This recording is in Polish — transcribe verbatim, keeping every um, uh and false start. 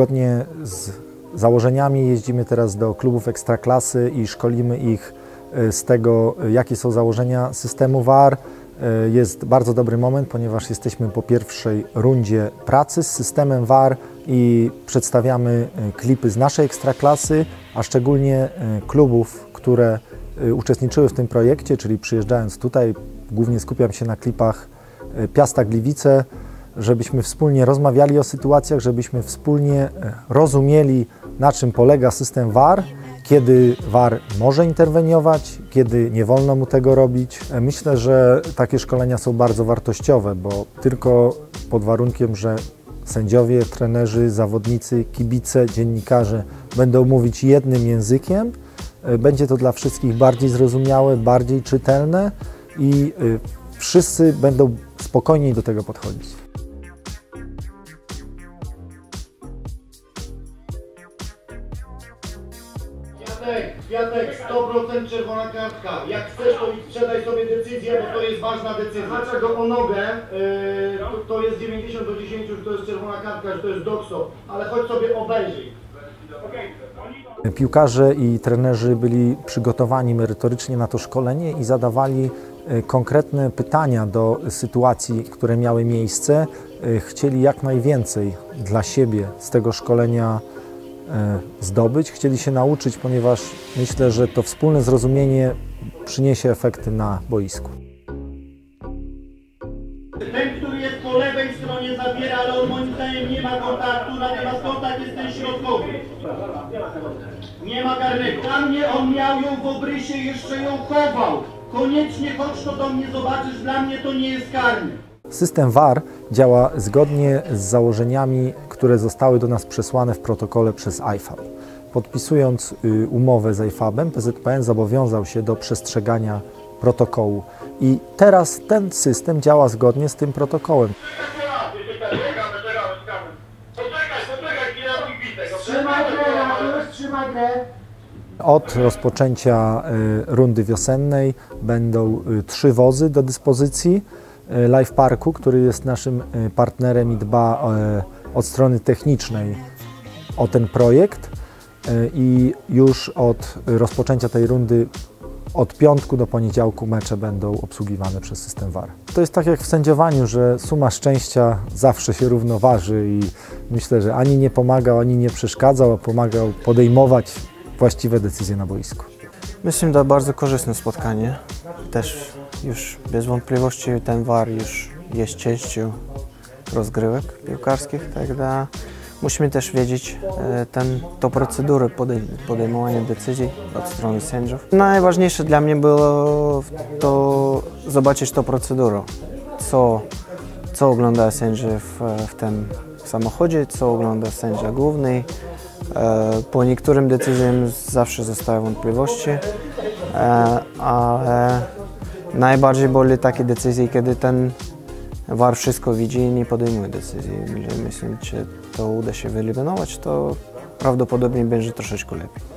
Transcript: Zgodnie z założeniami jeździmy teraz do klubów Ekstraklasy i szkolimy ich z tego, jakie są założenia systemu V A R. Jest bardzo dobry moment, ponieważ jesteśmy po pierwszej rundzie pracy z systemem V A R i przedstawiamy klipy z naszej Ekstraklasy, a szczególnie klubów, które uczestniczyły w tym projekcie, czyli przyjeżdżając tutaj, głównie skupiam się na klipach Piasta Gliwice, żebyśmy wspólnie rozmawiali o sytuacjach, żebyśmy wspólnie rozumieli, na czym polega system V A R, kiedy V A R może interweniować, kiedy nie wolno mu tego robić. Myślę, że takie szkolenia są bardzo wartościowe, bo tylko pod warunkiem, że sędziowie, trenerzy, zawodnicy, kibice, dziennikarze będą mówić jednym językiem, będzie to dla wszystkich bardziej zrozumiałe, bardziej czytelne i wszyscy będą spokojniej do tego podchodzić. Kwiatek, Kwiatek, sto procent czerwona kartka. Jak chcesz, to sprzedaj sobie decyzję, bo to jest ważna decyzja. Znaczy go o nogę, yy, to, to jest dziewięćdziesiąt do dziesięciu, że to jest czerwona kartka, że to jest dokso, ale chodź sobie obejrzyj. Piłkarze i trenerzy byli przygotowani merytorycznie na to szkolenie i zadawali konkretne pytania do sytuacji, które miały miejsce. Chcieli jak najwięcej dla siebie z tego szkolenia zdobyć, chcieli się nauczyć, ponieważ myślę, że to wspólne zrozumienie przyniesie efekty na boisku. Ten, który jest po lewej stronie, zabiera, ale on moim zdaniem nie ma kontaktu, natomiast kontakt jest ten środkowy. Nie ma karnego. Dla mnie on miał ją w obrysie, jeszcze ją chował. Koniecznie chodź to do mnie zobaczysz, dla mnie to nie jest karny. System V A R działa zgodnie z założeniami, które zostały do nas przesłane w protokole przez I F A B. Podpisując umowę z I F A B-em, P Z P N zobowiązał się do przestrzegania protokołu i teraz ten system działa zgodnie z tym protokołem. Od rozpoczęcia rundy wiosennej będą trzy wozy do dyspozycji LiveParku, który jest naszym partnerem i dba od strony technicznej o ten projekt. I już od rozpoczęcia tej rundy od piątku do poniedziałku mecze będą obsługiwane przez system V A R. To jest tak jak w sędziowaniu, że suma szczęścia zawsze się równoważy i myślę, że ani nie pomagał, ani nie przeszkadzał, a pomagał podejmować właściwe decyzje na boisku. Myślę, że bardzo korzystne spotkanie. Też już bez wątpliwości ten V A R już jest częścią rozgrywek piłkarskich, tak da. Musimy też wiedzieć ten, tą procedurę podejm podejmowania decyzji od strony sędziów. Najważniejsze dla mnie było to zobaczyć tą procedurę, co, co ogląda sędzia w, w tym samochodzie, co ogląda sędzia główny. Po niektórym decyzjom zawsze zostają wątpliwości, ale najbardziej boli takie decyzje, kiedy ten V A R wszystko widzi i nie podejmuje decyzji. Myślę, że to uda się wyeliminować, to prawdopodobnie będzie troszeczkę lepiej.